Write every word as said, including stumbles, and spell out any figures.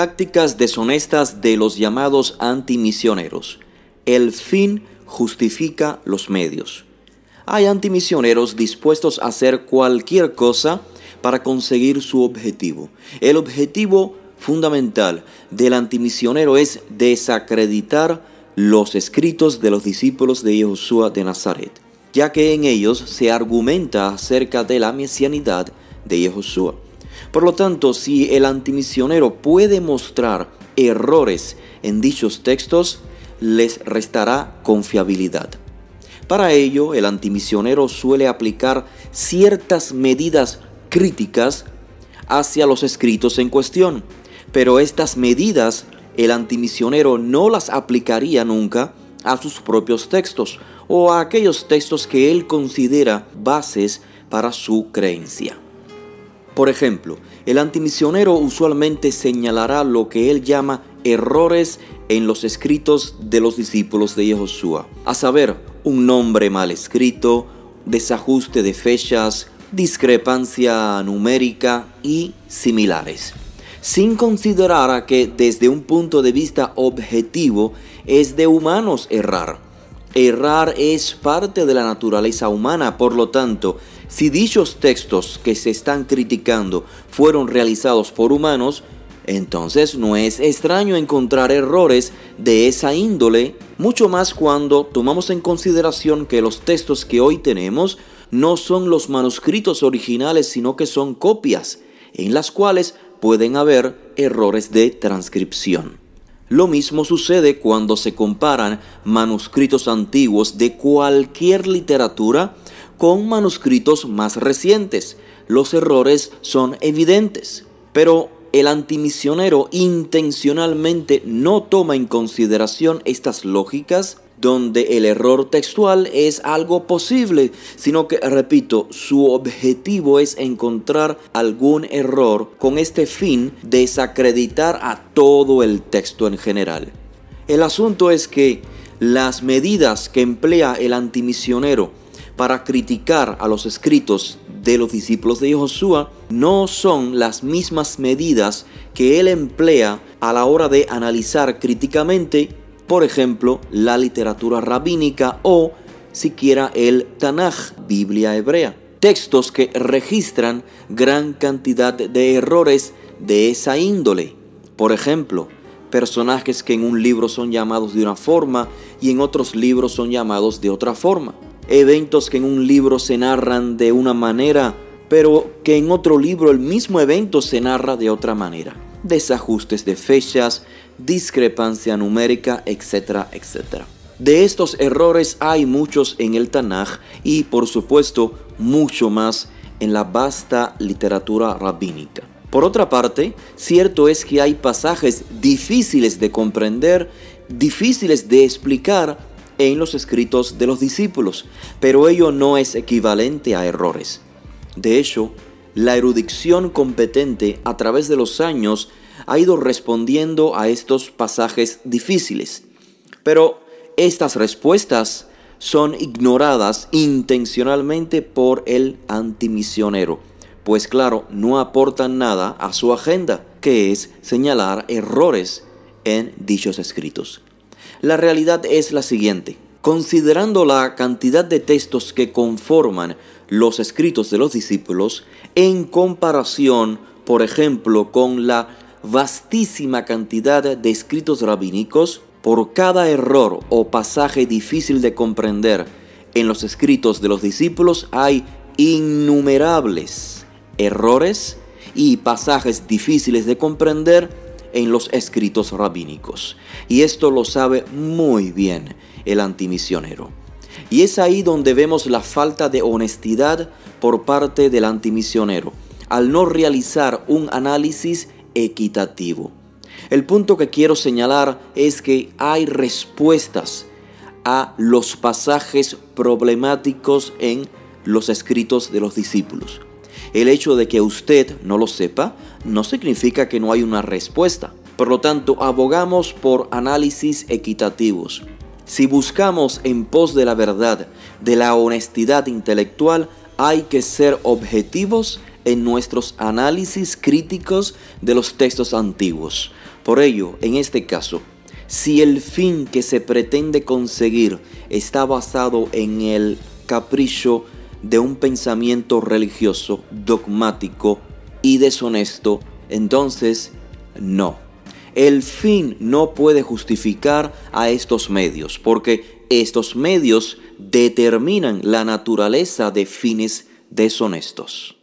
tácticas deshonestas de los llamados antimisioneros. El fin justifica los medios. Hay antimisioneros dispuestos a hacer cualquier cosa para conseguir su objetivo. El objetivo fundamental del antimisionero es desacreditar los escritos de los discípulos de Yeshua de Nazaret, ya que en ellos se argumenta acerca de la mesianidad de Yeshua. Por lo tanto, si el antimisionero puede mostrar errores en dichos textos, les restará confiabilidad. Para ello, el antimisionero suele aplicar ciertas medidas críticas hacia los escritos en cuestión, pero estas medidas el antimisionero no las aplicaría nunca a sus propios textos o a aquellos textos que él considera bases para su creencia. Por ejemplo, el antimisionero usualmente señalará lo que él llama errores en los escritos de los discípulos de Yeshua, a saber, un nombre mal escrito, desajuste de fechas, discrepancia numérica y similares, sin considerar a que desde un punto de vista objetivo es de humanos errar. Errar es parte de la naturaleza humana, por lo tanto, si dichos textos que se están criticando fueron realizados por humanos, entonces no es extraño encontrar errores de esa índole, mucho más cuando tomamos en consideración que los textos que hoy tenemos no son los manuscritos originales, sino que son copias, en las cuales pueden haber errores de transcripción. Lo mismo sucede cuando se comparan manuscritos antiguos de cualquier literatura con manuscritos más recientes. Los errores son evidentes, pero el antimisionero intencionalmente no toma en consideración estas lógicas donde el error textual es algo posible, sino que, repito, su objetivo es encontrar algún error con este fin de desacreditar a todo el texto en general. El asunto es que las medidas que emplea el antimisionero para criticar a los escritos de los discípulos de Yeshua no son las mismas medidas que él emplea a la hora de analizar críticamente, por ejemplo, la literatura rabínica o siquiera el Tanaj, Biblia hebrea, textos que registran gran cantidad de errores de esa índole. Por ejemplo, personajes que en un libro son llamados de una forma y en otros libros son llamados de otra forma. Eventos que en un libro se narran de una manera, pero que en otro libro el mismo evento se narra de otra manera. Desajustes de fechas, discrepancia numérica, etcétera, etcétera. De estos errores hay muchos en el Tanaj y, por supuesto, mucho más en la vasta literatura rabínica. Por otra parte, cierto es que hay pasajes difíciles de comprender, difíciles de explicar en los escritos de los discípulos, pero ello no es equivalente a errores. De hecho, la erudición competente a través de los años ha ido respondiendo a estos pasajes difíciles, pero estas respuestas son ignoradas intencionalmente por el antimisionero, pues claro, no aportan nada a su agenda, que es señalar errores en dichos escritos. La realidad es la siguiente: considerando la cantidad de textos que conforman los escritos de los discípulos, en comparación, por ejemplo, con la vastísima cantidad de escritos rabínicos, por cada error o pasaje difícil de comprender en los escritos de los discípulos hay innumerables errores y pasajes difíciles de comprender en los escritos rabínicos. Y esto lo sabe muy bien el antimisionero. Y es ahí donde vemos la falta de honestidad por parte del antimisionero, al no realizar un análisis equitativo. El punto que quiero señalar es que hay respuestas a los pasajes problemáticos en los escritos de los discípulos. El hecho de que usted no lo sepa no significa que no hay una respuesta. Por lo tanto, abogamos por análisis equitativos. Si buscamos en pos de la verdad, de la honestidad intelectual, hay que ser objetivos en nuestros análisis críticos de los textos antiguos. Por ello, en este caso, si el fin que se pretende conseguir está basado en el capricho de un pensamiento religioso, dogmático y deshonesto, entonces no. El fin no puede justificar a estos medios, porque estos medios determinan la naturaleza de fines deshonestos.